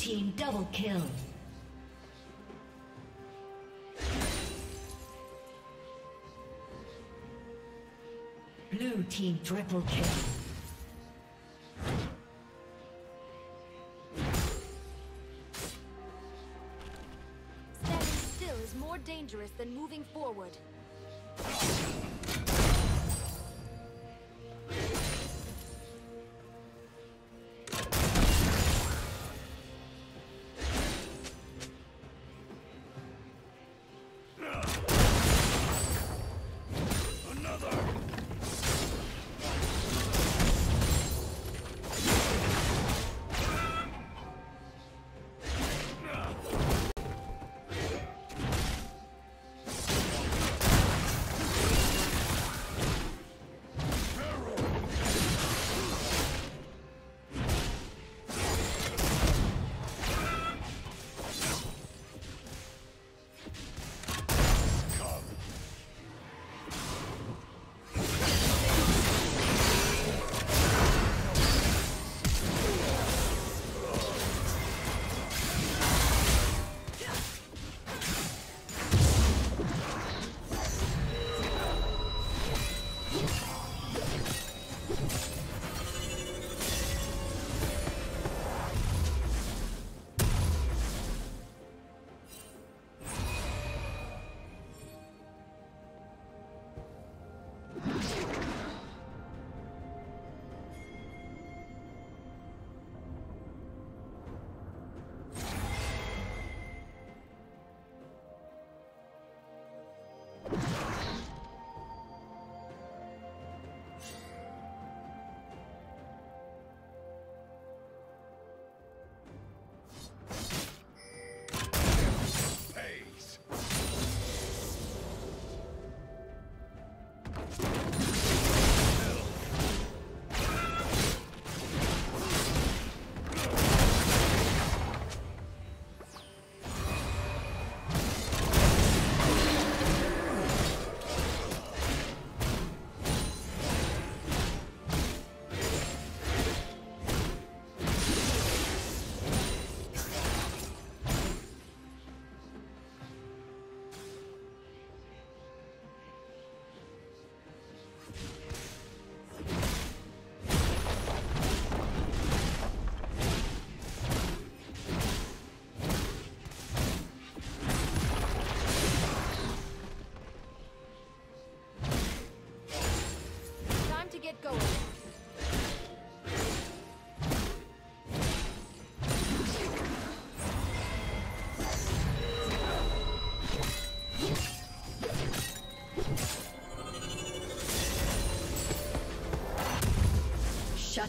team double kill. Blue team triple kill. Standing still is more dangerous than moving forward. Shut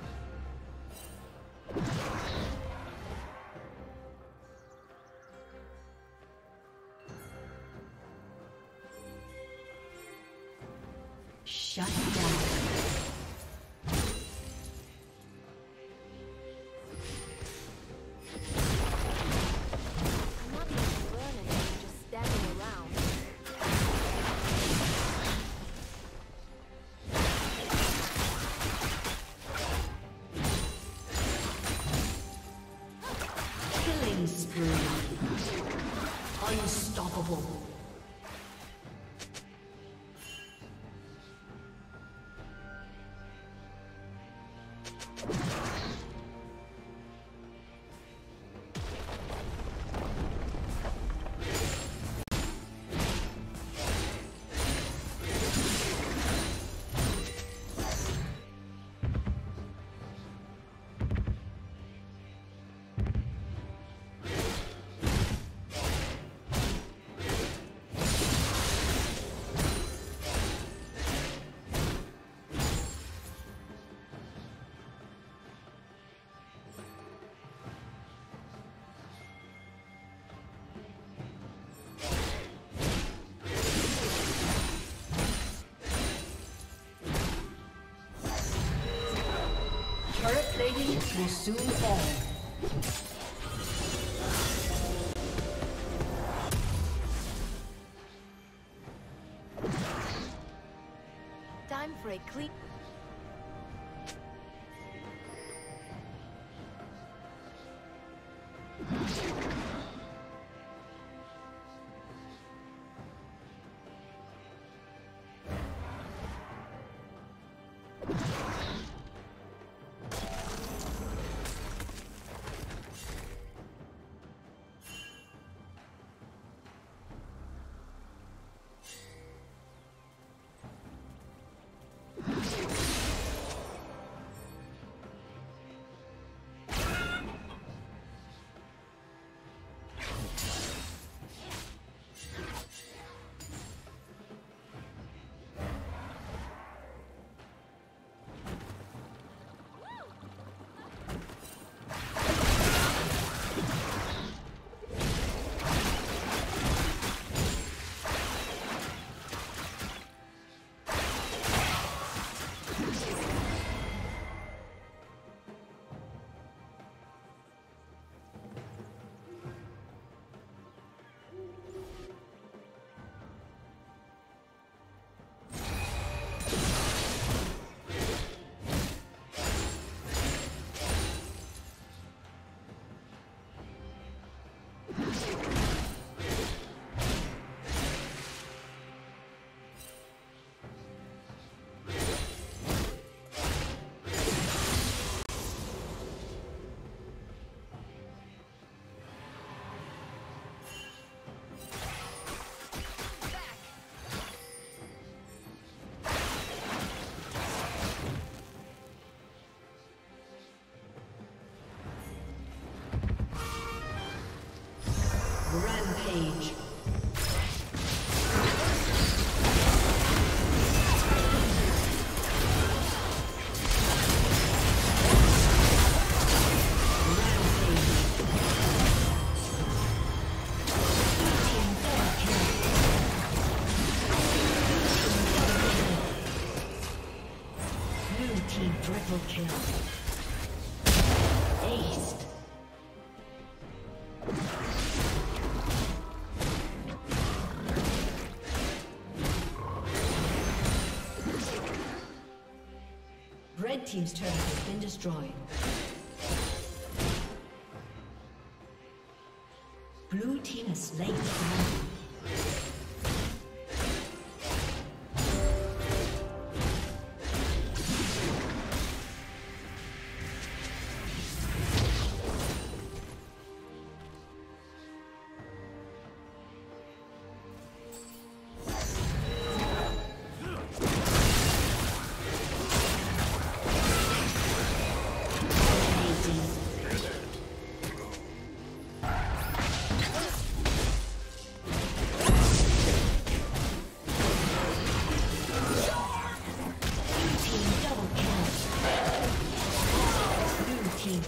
Red Team's turret has been destroyed. Shut down. Unstoppable. Plating will soon fall. Time for a clean. Rampage. Red Team's turret has been destroyed. Blue Team has slain the dragon.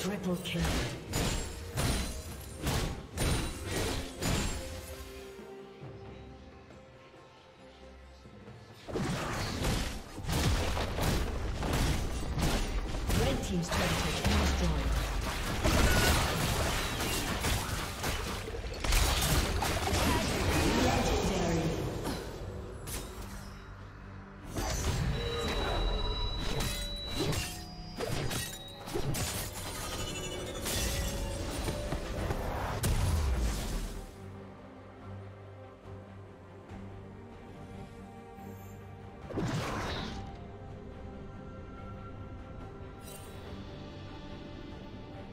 Triple kill.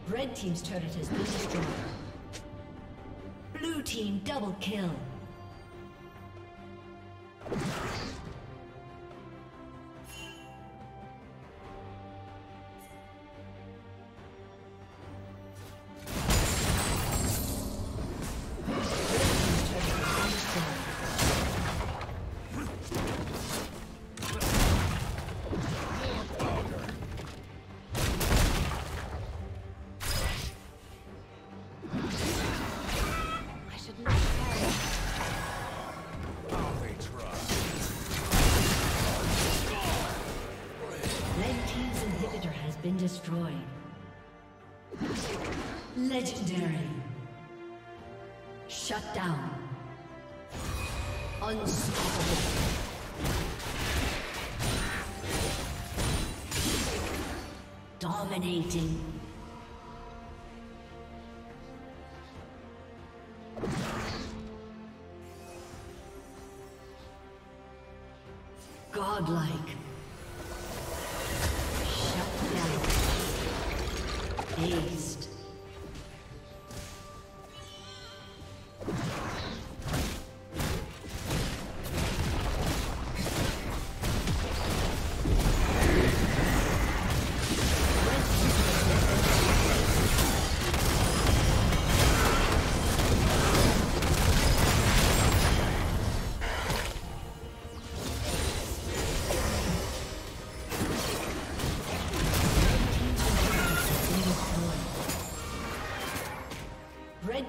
Red Team's turret has been destroyed. Red Team's turret has been destroyed. Blue Team double kill. Been destroyed. Legendary. Shut down. Unstoppable. Dominating. Godlike. East.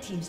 Team's